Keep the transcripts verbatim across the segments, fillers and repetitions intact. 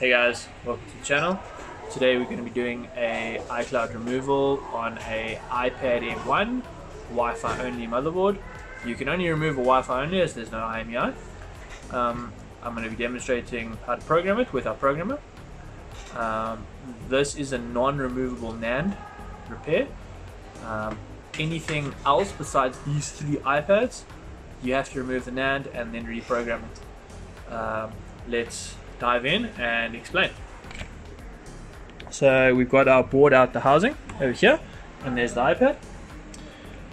Hey guys, welcome to the channel. Today we're going to be doing a iCloud removal on a iPad M one Wi-Fi only motherboard. You can only remove a Wi-Fi only as there's no I M E I. Um, I'm going to be demonstrating how to program it with our programmer. Um, this is a non-removable NAND repair. Um, anything else besides these three iPads, you have to remove the NAND and then reprogram it. Um, let's dive in and explain. So we've got our board out the housing over here, and there's the iPad.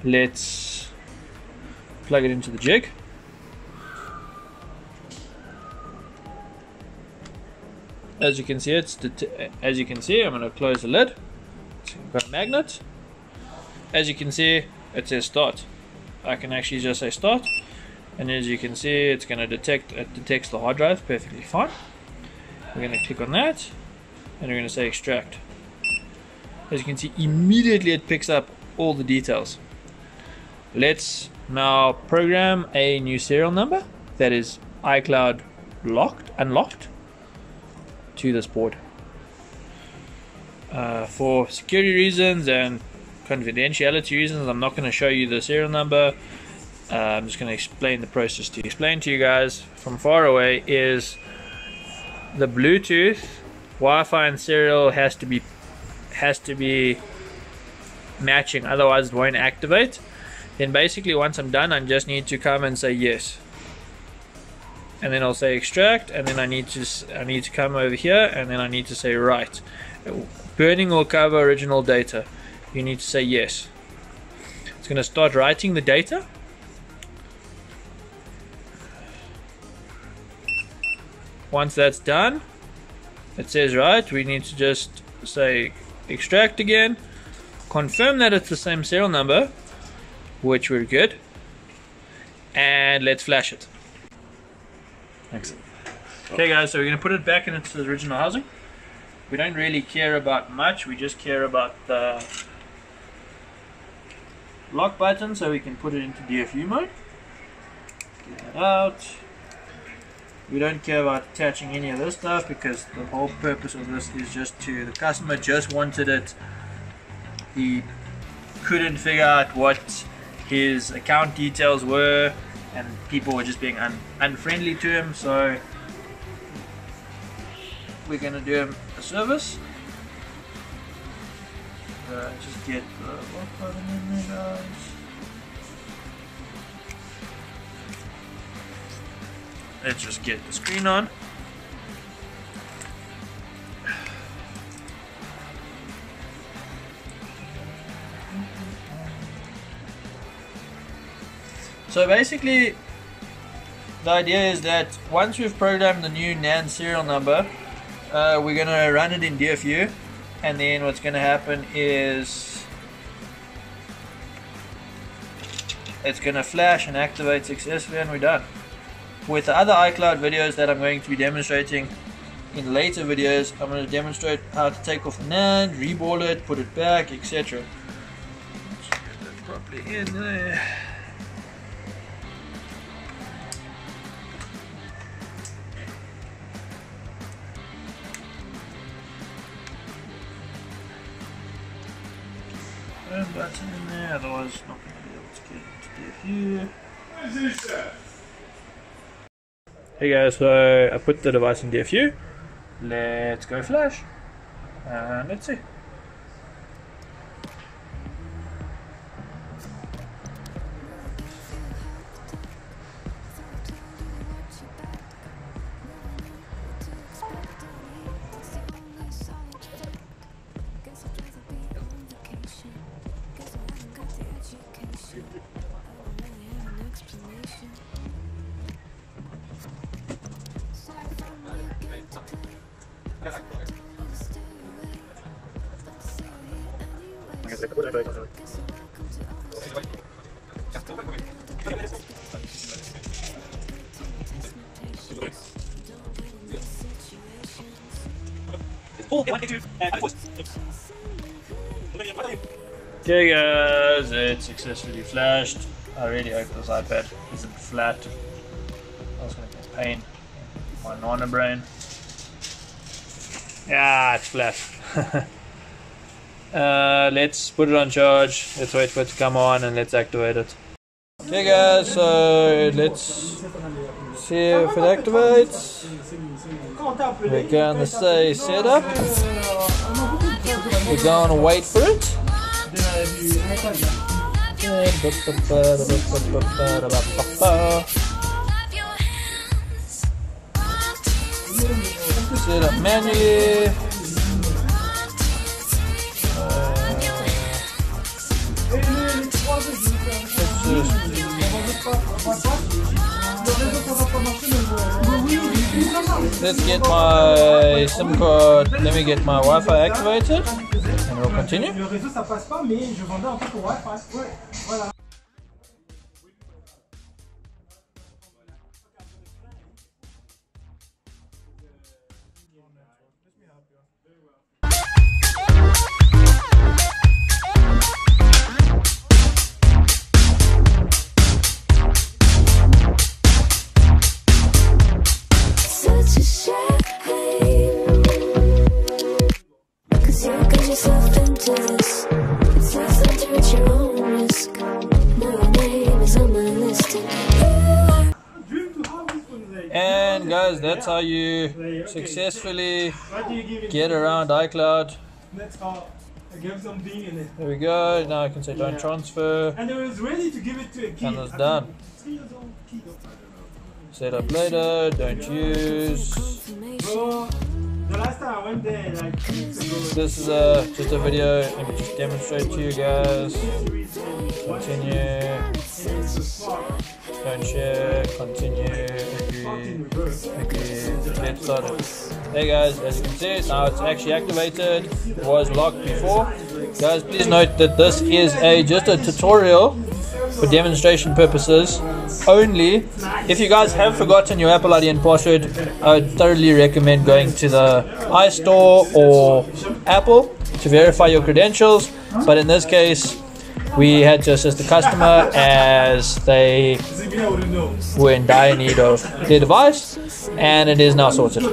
Let's plug it into the jig. As you can see, it's as you can see, I'm going to close the lid. So we've got a magnet. As you can see, it says start. I can actually just say start, and as you can see, it's going to detect. It detects the hard drive perfectly fine. We're going to click on that, and we're going to say extract. As you can see, immediately it picks up all the details. Let's now program a new serial number that is iCloud locked, unlocked, to this board. Uh, for security reasons and confidentiality reasons, I'm not going to show you the serial number. Uh, I'm just going to explain the process to you. Explain to you guys from far away is the Bluetooth, Wi-Fi, and serial has to be has to be matching, otherwise it won't activate. Then basically once I'm done, I just need to come and say yes, and then I'll say extract, and then I need to I need to come over here, and then I need to say right. Burning will cover original data. You need to say yes. It's going to start writing the data. Once that's done, it says right, we need to just say extract again, confirm that it's the same serial number, which we're good, and let's flash it. Excellent. Okay guys, so we're going to put it back in its original housing. We don't really care about much, we just care about the lock button so we can put it into D F U mode. Get that out. We don't care about attaching any of this stuff because the whole purpose of this is just to, the customer just wanted it. He couldn't figure out what his account details were and people were just being un unfriendly to him, so we're going to do him a service. Uh, just get the lock button in there, guys. Let's just get the screen on. So basically, the idea is that once we've programmed the new NAND serial number, uh, we're gonna run it in D F U, and then what's gonna happen is it's gonna flash and activate successfully, and we're done. With the other iCloud videos that I'm going to be demonstrating in later videos, I'm going to demonstrate how to take off NAND, reball it, put it back, et cetera. Let's get that properly in there. Burn button in there, otherwise not going to be able to get it to D F U. What is this, sir? Hey guys, so I put the device in D F U. Let's go flash. And let's see. Okay guys, it's successfully flashed. I really hope this iPad isn't flat. I was going to get pain in my nana brain. Yeah, it's flat. uh, let's put it on charge, let's wait for it to come on and let's activate it. Okay guys, so let's see if it activates. We're going to say setup. We're going to wait for it. Set up manually. Let's get my SIM card, let me get my Wi-Fi activated and we'll continue. And guys, that's how you successfully get around iCloud. There we go. Now I can say don't transfer. And it was ready to give it to a kid. And it's done. Set up later. Don't use. The last time I went there, like, this is uh, just a video. Let me just demonstrate to you guys. Continue. Don't share. Continue. Agree. Agree. Get started. Hey guys, as you can see, now it's actually activated. It was locked before. Guys, please note that this is a just a tutorial for demonstration purposes only. If you guys have forgotten your Apple I D and password, I would thoroughly recommend going to the iStore or Apple to verify your credentials, but in this case we had to assist the customer as they were in dire need of their device, and it is now sorted.